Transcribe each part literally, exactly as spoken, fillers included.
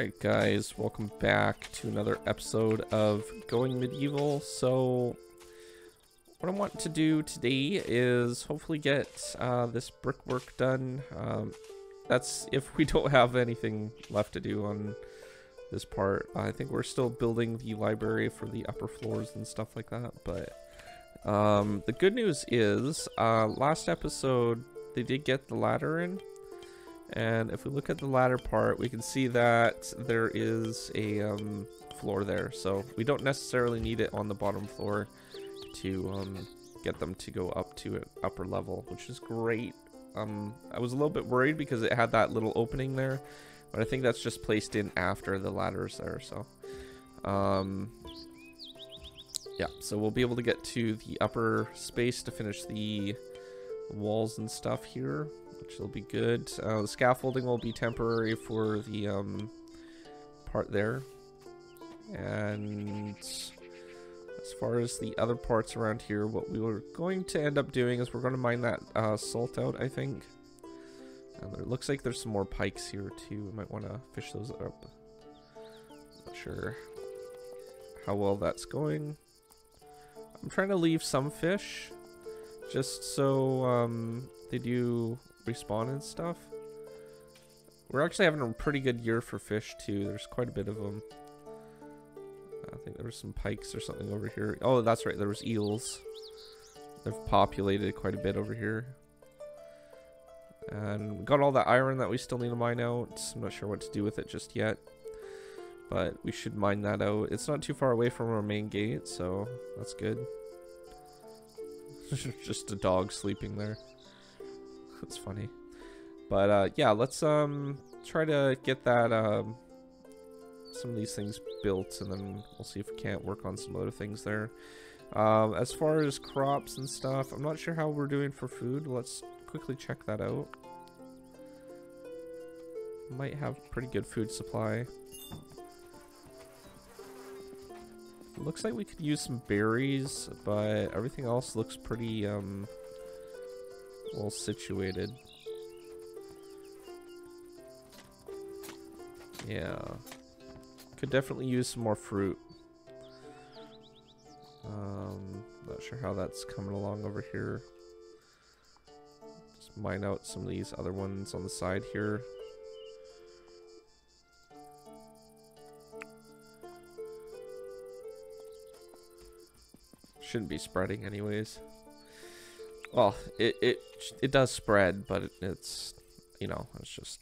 Alright guys, welcome back to another episode of Going Medieval. So what I want to do today is hopefully get uh, this brickwork done. Um, that's if we don't have anything left to do on this part. I think we're still building the library for the upper floors and stuff like that. But um, the good news is uh, last episode they did get the ladder in. And if we look at the ladder part, we can see that there is a um, floor there. So we don't necessarily need it on the bottom floor to um, get them to go up to an upper level, which is great. Um, I was a little bit worried because it had that little opening there, but I think that's just placed in after the ladder's there. So um, yeah, so we'll be able to get to the upper space to finish the walls and stuff here, which will be good. Uh, the scaffolding will be temporary for the um, part there. And as far as the other parts around here, what we were going to end up doing is we're going to mine that uh, salt out, I think. And there looks like there's some more pikes here too. We might want to fish those up. Not sure how well that's going. I'm trying to leave some fish just so um, they do respawn and stuff. We're actually having a pretty good year for fish too. There's quite a bit of them. I think there was some pikes or something over here. Oh, that's right, there was eels. They've populated quite a bit over here. And we got all that iron that we still need to mine out. I'm not sure what to do with it just yet, but we should mine that out. It's not too far away from our main gate, so that's good. Just a dog sleeping there. That's funny. But uh, yeah, let's um, try to get that um, some of these things built, and then we'll see if we can't work on some other things there. Um, as far as crops and stuff, I'm not sure how we're doing for food. Let's quickly check that out. Might have pretty good food supply. Looks like we could use some berries, but everything else looks pretty um, well situated. Yeah, could definitely use some more fruit. Um, not sure how that's coming along over here. Just mine out some of these other ones on the side here. Shouldn't be spreading anyways. Well, it it it does spread, but it, it's you know it's just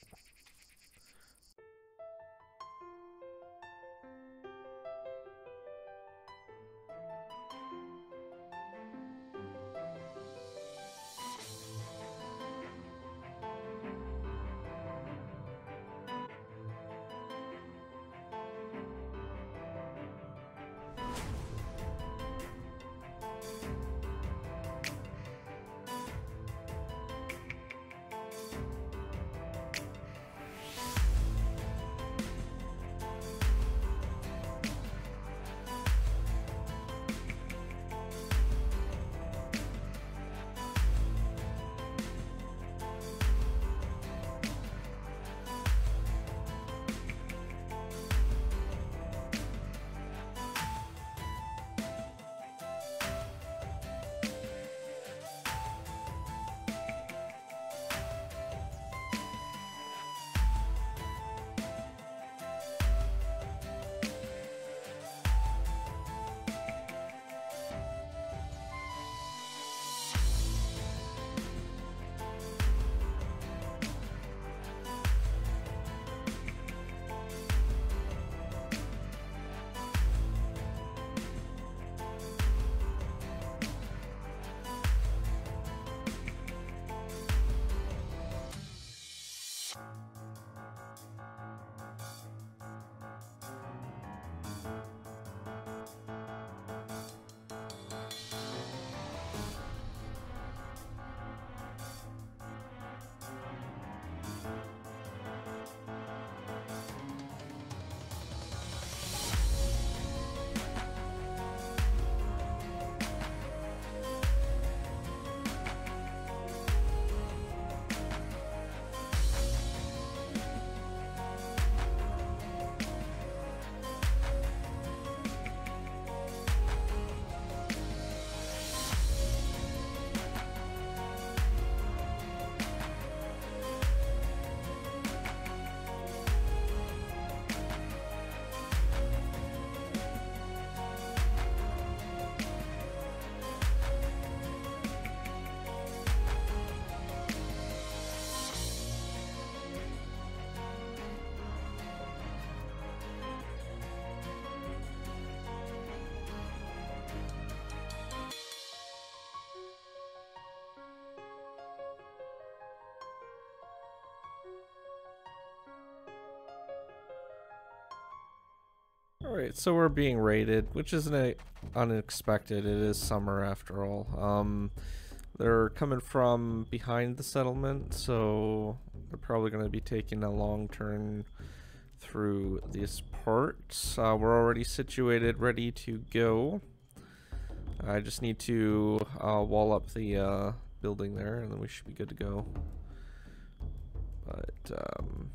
Alright, so we're being raided, which isn't a, unexpected. It is summer after all. Um, they're coming from behind the settlement, so they're probably going to be taking a long turn through this part. Uh, we're already situated, ready to go. I just need to uh, wall up the uh, building there, and then we should be good to go. But um,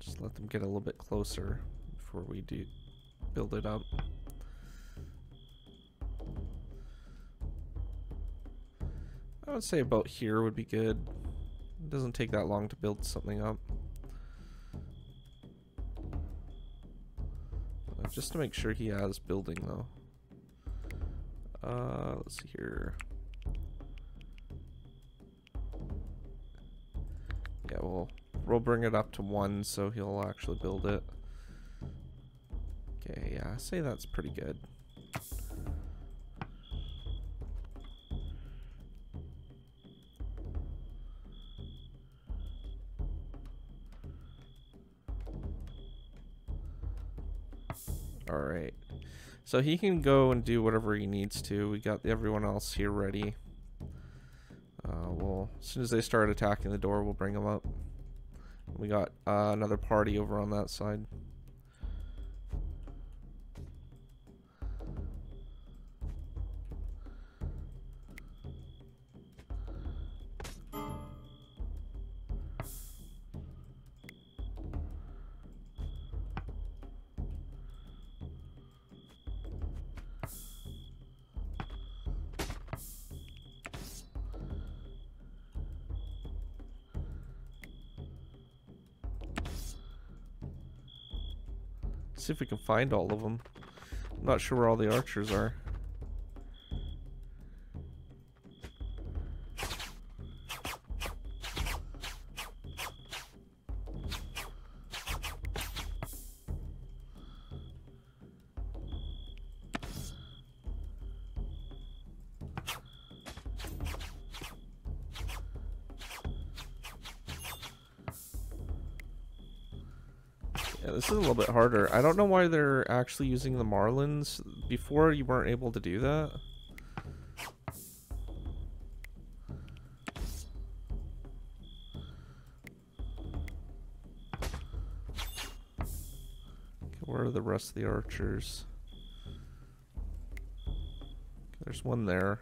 just let them get a little bit closer before we do build it up. I would say about here would be good. It doesn't take that long to build something up. Uh, just to make sure he has building though. Uh, let's see here. Yeah, we'll, we'll bring it up to one so he'll actually build it. Okay, yeah, I say that's pretty good. Alright. So he can go and do whatever he needs to. We got everyone else here ready. Uh, we'll, as soon as they start attacking the door, we'll bring them up. We got uh, another party over on that side. See if we can find all of them. I'm not sure where all the archers are. This is a little bit harder. I don't know why they're actually using the Marlins. Before, you weren't able to do that. Okay, where are the rest of the archers? Okay, there's one there.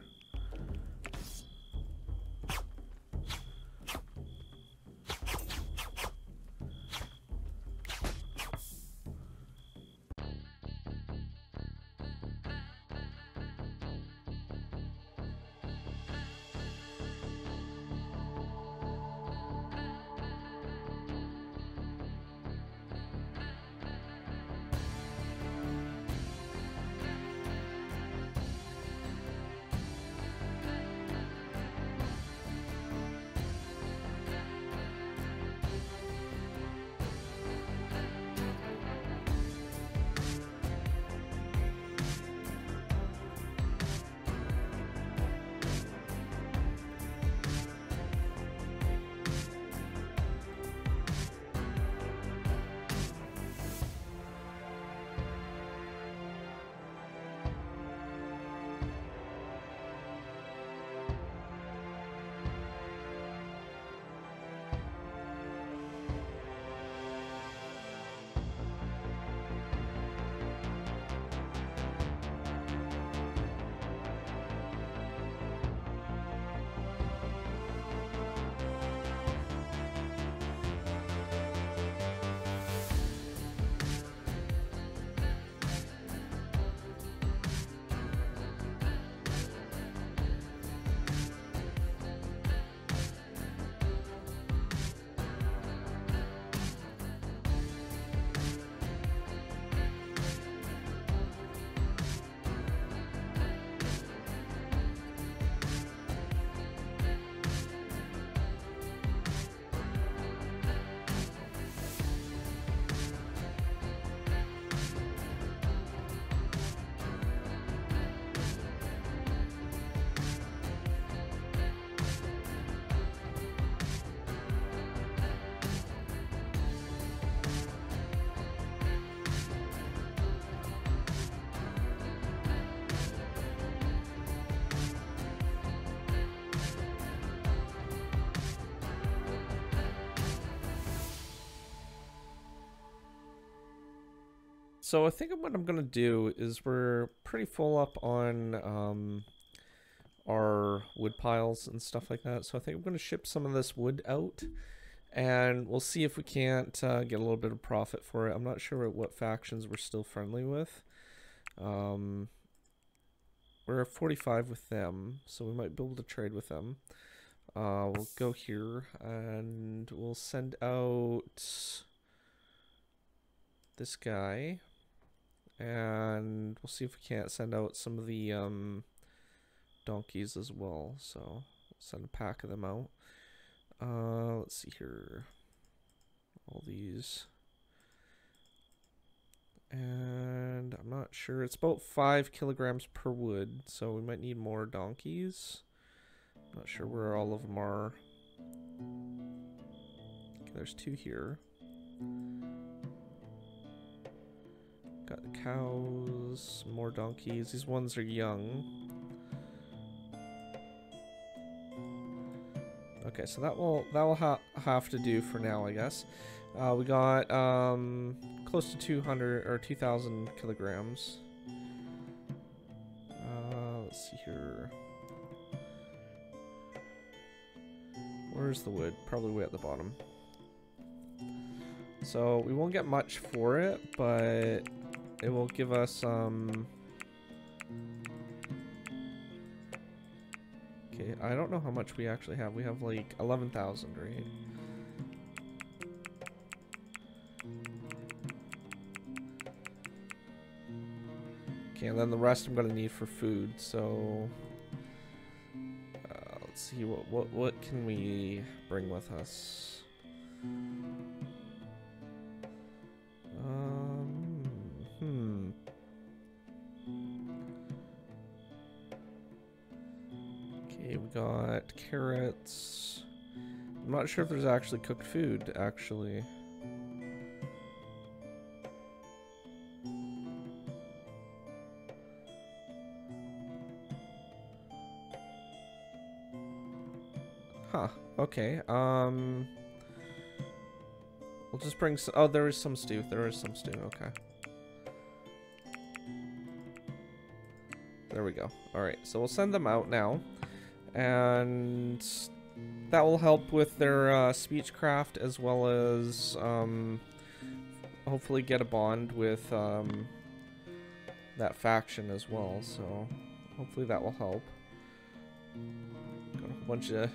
So I think what I'm going to do is we're pretty full up on um, our wood piles and stuff like that. So I think I'm going to ship some of this wood out, and we'll see if we can't uh, get a little bit of profit for it. I'm not sure what factions we're still friendly with. Um, we're at forty-five with them, so we might be able to trade with them. Uh, we'll go here and we'll send out this guy, and we'll see if we can't send out some of the um, donkeys as well. So we'll send a pack of them out. Uh, let's see here, all these, and I'm not sure, it's about five kilograms per wood, so we might need more donkeys. I'm not sure where all of them are. Okay, there's two here. Got the cows, more donkeys. These ones are young. Okay, so that will that will ha have to do for now, I guess. Uh, we got um, close to two hundred or two thousand kilograms. Uh, let's see here. Where's the wood? Probably way at the bottom. So we won't get much for it, but it will give us um. I don't know how much we actually have. We have like eleven thousand, right? Okay, and then the rest I'm gonna need for food. So uh, let's see what what what can we bring with us. Um, hmm. Got carrots. I'm not sure if there's actually cooked food, actually. Huh, okay. Um, we'll just bring some, oh, there is some stew, there is some stew, okay. There we go. Alright, so we'll send them out now. And that will help with their uh, speechcraft, as well as um, hopefully get a bond with um, that faction as well. So hopefully that will help. Got a bunch of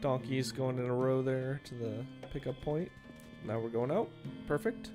donkeys going in a row there to the pickup point. Now we're going out. Perfect.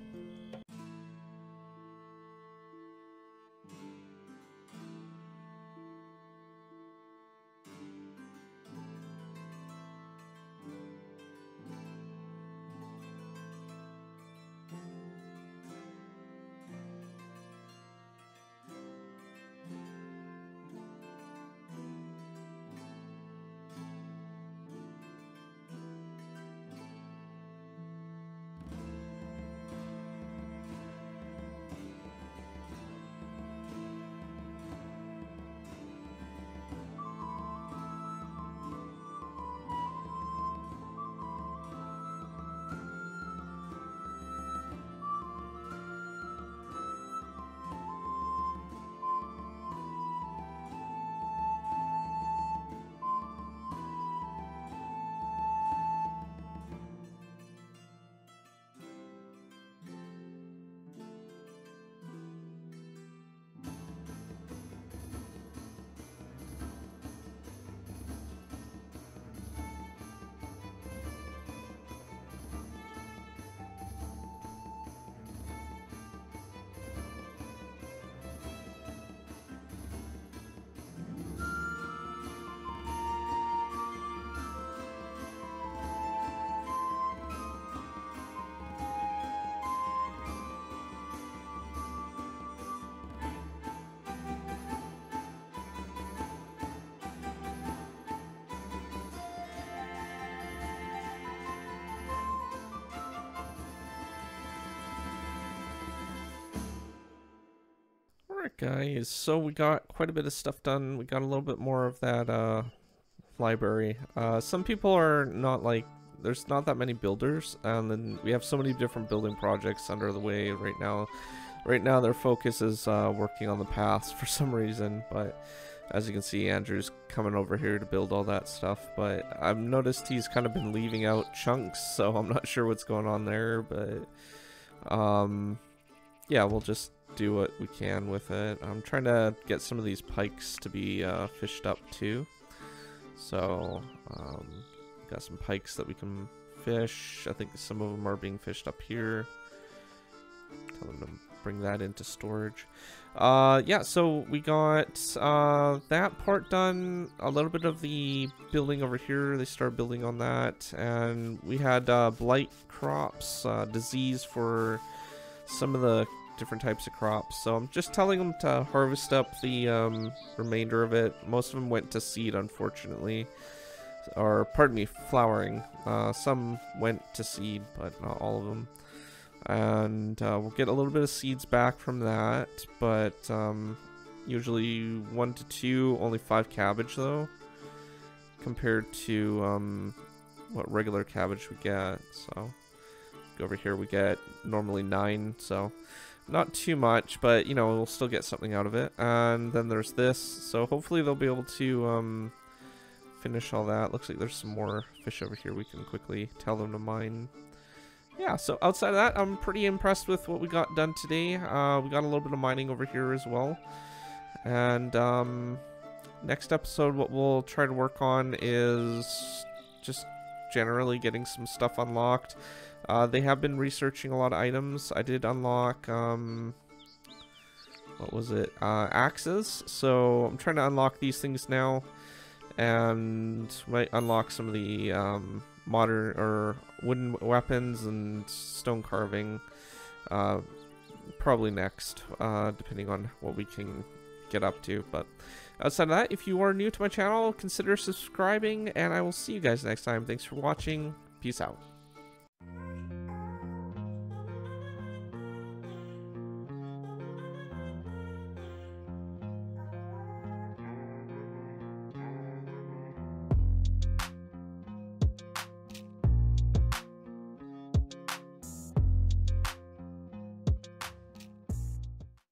Guys, so we got quite a bit of stuff done. We got a little bit more of that uh library. Uh some people are not like there's not that many builders, and then we have so many different building projects under the way right now. Right now their focus is uh, working on the paths for some reason, but as you can see, Andrew's coming over here to build all that stuff, but I've noticed he's kind of been leaving out chunks, so I'm not sure what's going on there, but um, yeah, we'll just do what we can with it. I'm trying to get some of these pikes to be uh, fished up too, so um, got some pikes that we can fish. I think some of them are being fished up here. Tell them to bring that into storage. Uh, yeah, so we got uh, that part done. A little bit of the building over here, they started building on that, and we had uh, blight crops, uh, disease for some of the different types of crops. So I'm just telling them to harvest up the um, remainder of it. Most of them went to seed, unfortunately, or pardon me, flowering. Uh, some went to seed, but not all of them. And uh, we'll get a little bit of seeds back from that, but um, usually one to two, only five cabbage though, compared to um, what regular cabbage we get. So over here we get normally nine, so not too much, but you know, we'll still get something out of it. And then there's this, so hopefully they'll be able to um, finish all that. Looks like there's some more fish over here we can quickly tell them to mine. Yeah, so outside of that, I'm pretty impressed with what we got done today. Uh, we got a little bit of mining over here as well. And um, next episode, what we'll try to work on is just generally getting some stuff unlocked. Uh, they have been researching a lot of items. I did unlock, um, what was it? Uh, axes. So I'm trying to unlock these things now, and might unlock some of the um, modern or wooden weapons and stone carving uh, probably next, uh, depending on what we can get up to. But outside of that, if you are new to my channel, consider subscribing, and I will see you guys next time. Thanks for watching. Peace out.